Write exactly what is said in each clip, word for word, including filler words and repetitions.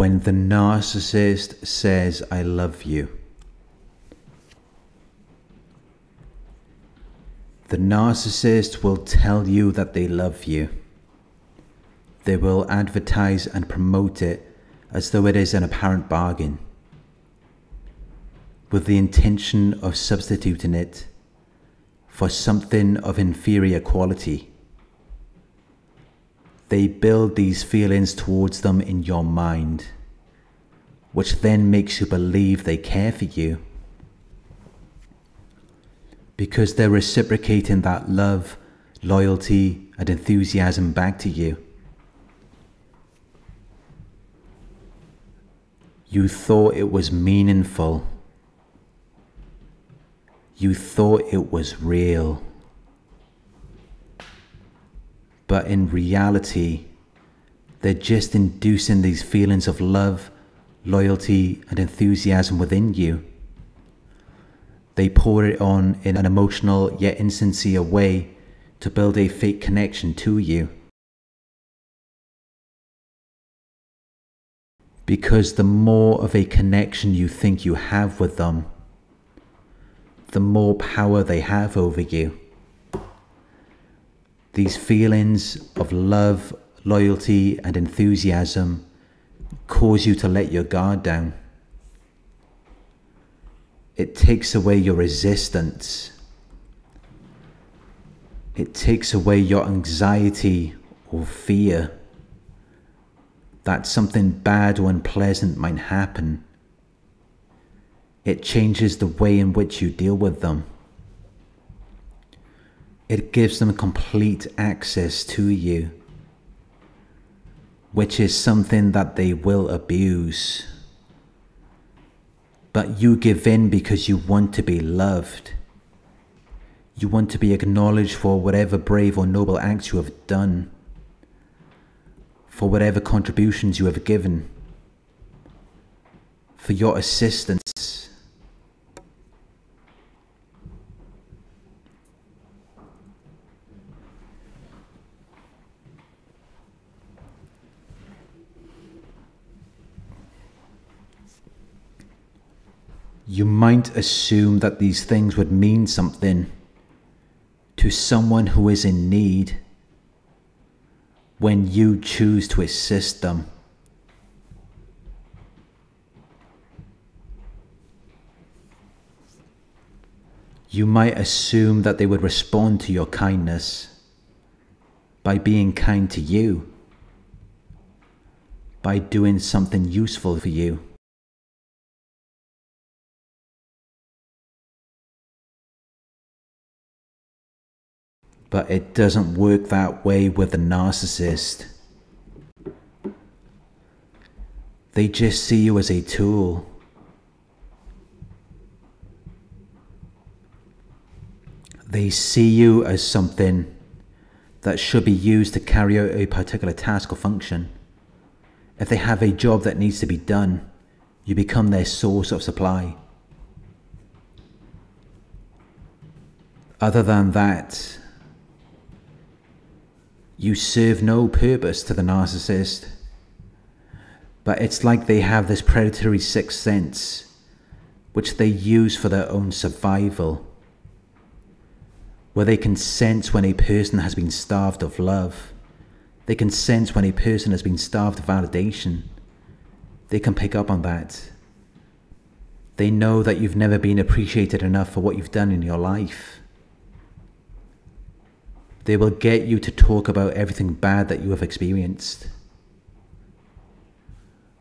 when the narcissist says, I love you. The narcissist will tell you that they love you. They will advertise and promote it as though it is an apparent bargain, with the intention of substituting it for something of inferior quality. They build these feelings towards them in your mind, which then makes you believe they care for you, because they're reciprocating that love, loyalty, and enthusiasm back to you. You thought it was meaningful. You thought it was real. But in reality, they're just inducing these feelings of love, loyalty, and enthusiasm within you. They pour it on in an emotional yet insincere way to build a fake connection to you, because the more of a connection you think you have with them, the more power they have over you. These feelings of love, loyalty, and enthusiasm cause you to let your guard down. It takes away your resistance. It takes away your anxiety or fear that something bad or unpleasant might happen. It changes the way in which you deal with them. It gives them complete access to you, which is something that they will abuse. But you give in because you want to be loved. You want to be acknowledged for whatever brave or noble acts you have done, for whatever contributions you have given, for your assistance. You might assume that these things would mean something to someone who is in need when you choose to assist them. You might assume that they would respond to your kindness by being kind to you, by doing something useful for you. But it doesn't work that way with a narcissist. They just see you as a tool. They see you as something that should be used to carry out a particular task or function. If they have a job that needs to be done, you become their source of supply. Other than that, you serve no purpose to the narcissist. But it's like they have this predatory sixth sense, which they use for their own survival, where they can sense when a person has been starved of love. They can sense when a person has been starved of validation. They can pick up on that. They know that you've never been appreciated enough for what you've done in your life. They will get you to talk about everything bad that you have experienced,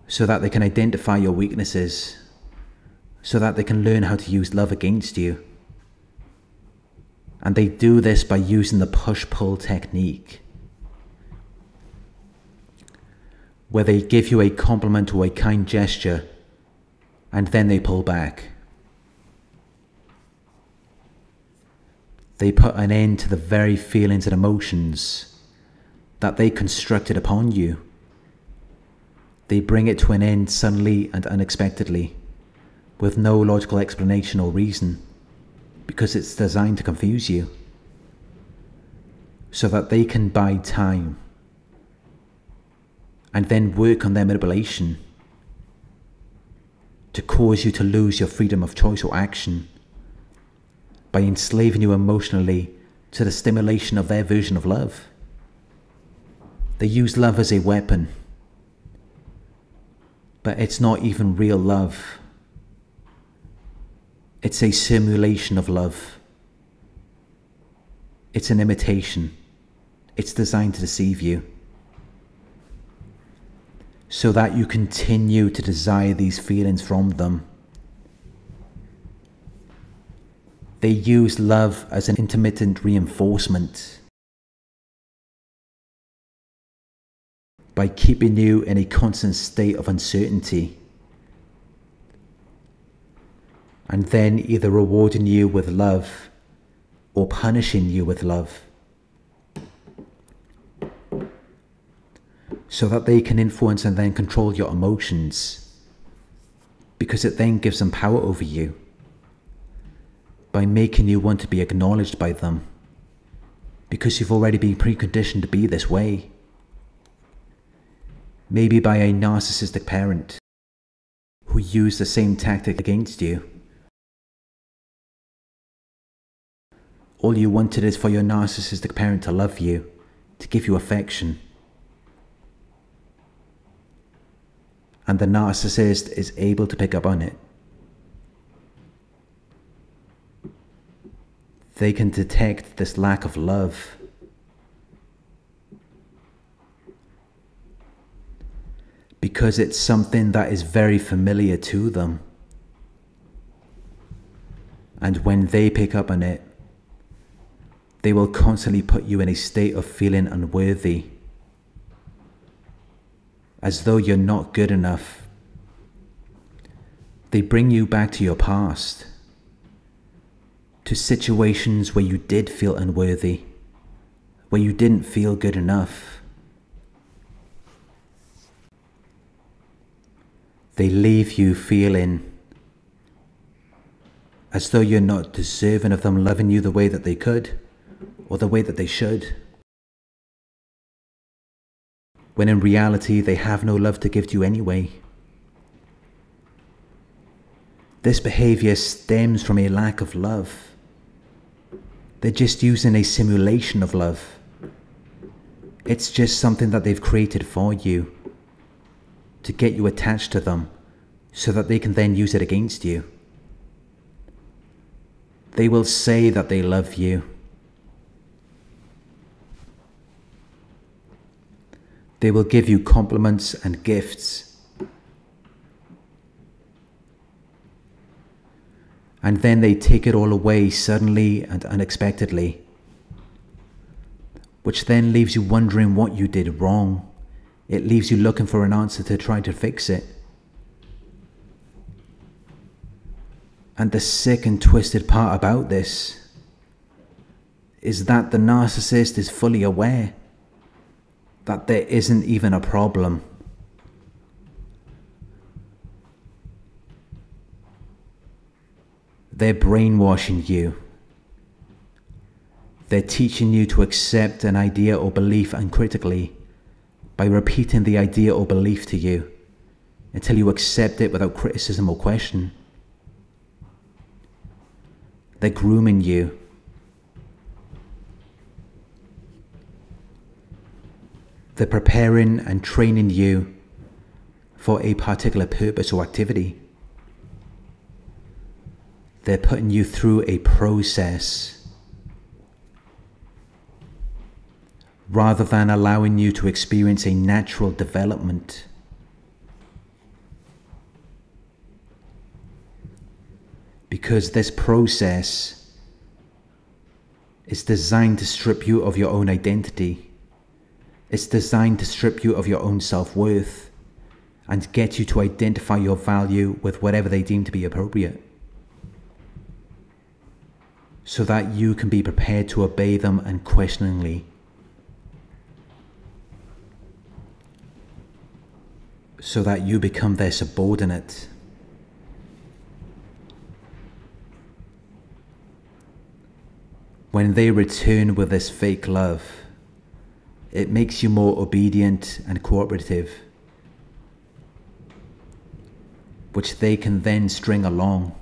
so that they can identify your weaknesses, so that they can learn how to use love against you. And they do this by using the push-pull technique, where they give you a compliment or a kind gesture, and then they pull back. They put an end to the very feelings and emotions that they constructed upon you. They bring it to an end suddenly and unexpectedly, with no logical explanation or reason, because it's designed to confuse you, so that they can buy time and then work on their manipulation to cause you to lose your freedom of choice or action by enslaving you emotionally to the stimulation of their version of love. They use love as a weapon, but it's not even real love. It's a simulation of love. It's an imitation. It's designed to deceive you, so that you continue to desire these feelings from them. They use love as an intermittent reinforcement by keeping you in a constant state of uncertainty, and then either rewarding you with love or punishing you with love, so that they can influence and then control your emotions, because it then gives them power over you by making you want to be acknowledged by them, because you've already been preconditioned to be this way, maybe by a narcissistic parent who used the same tactic against you. All you wanted is for your narcissistic parent to love you, to give you affection. And the narcissist is able to pick up on it. They can detect this lack of love. Because it's something that is very familiar to them. And when they pick up on it, they will constantly put you in a state of feeling unworthy, as though you're not good enough. They bring you back to your past, to situations where you did feel unworthy, where you didn't feel good enough. They leave you feeling as though you're not deserving of them loving you the way that they could, or the way that they should, when in reality they have no love to give to you anyway. This behavior stems from a lack of love. They're just using a simulation of love. It's just something that they've created for you, to get you attached to them, so that they can then use it against you. They will say that they love you. They will give you compliments and gifts. And then they take it all away suddenly and unexpectedly, which then leaves you wondering what you did wrong. It leaves you looking for an answer to try to fix it. And the sick and twisted part about this is that the narcissist is fully aware that there isn't even a problem. They're brainwashing you. They're teaching you to accept an idea or belief uncritically by repeating the idea or belief to you until you accept it without criticism or question. They're grooming you. They're preparing and training you for a particular purpose or activity. They're putting you through a process, rather than allowing you to experience a natural development. Because this process is designed to strip you of your own identity. It's designed to strip you of your own self-worth and get you to identify your value with whatever they deem to be appropriate, so that you can be prepared to obey them unquestioningly. So that you become their subordinate. When they return with this fake love, it makes you more obedient and cooperative. which they can then string along.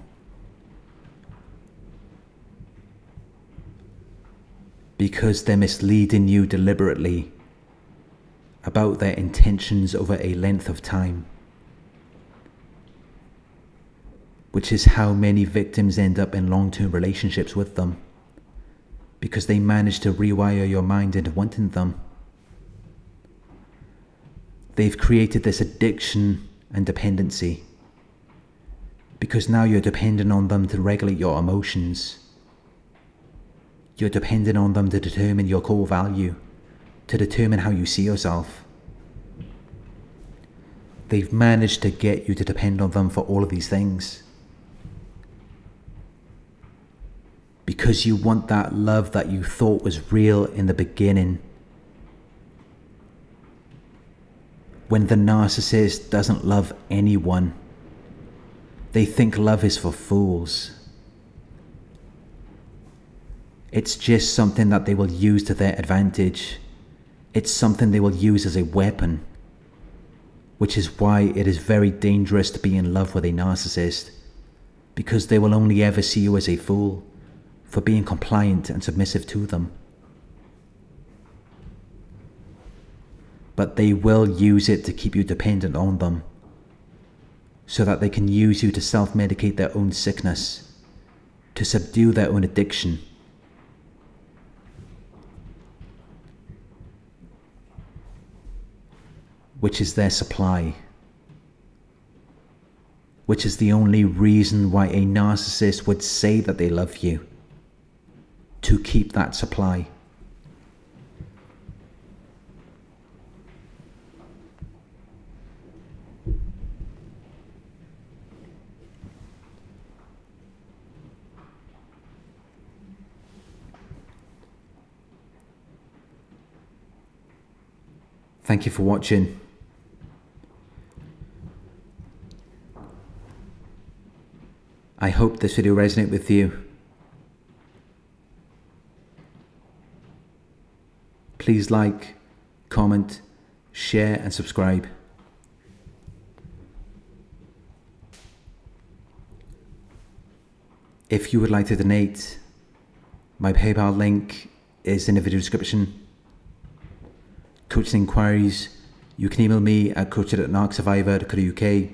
Because they're misleading you deliberately about their intentions over a length of time, which is how many victims end up in long-term relationships with them, because they manage to rewire your mind into wanting them. They've created this addiction and dependency, because now you're dependent on them to regulate your emotions. You're dependent on them to determine your core value, to determine how you see yourself. They've managed to get you to depend on them for all of these things. Because you want that love that you thought was real in the beginning. When the narcissist doesn't love anyone, they think love is for fools. It's just something that they will use to their advantage. It's something they will use as a weapon, which is why it is very dangerous to be in love with a narcissist, because they will only ever see you as a fool for being compliant and submissive to them. But they will use it to keep you dependent on them, so that they can use you to self-medicate their own sickness, to subdue their own addiction. Which is their supply, which is the only reason why a narcissist would say that they love you, to keep that supply. Thank you for watching. I hope this video resonated with you. Please like, comment, share and subscribe. If you would like to donate, my PayPal link is in the video description. Coaching inquiries, you can email me at coaching at narc survivor dot co dot U K.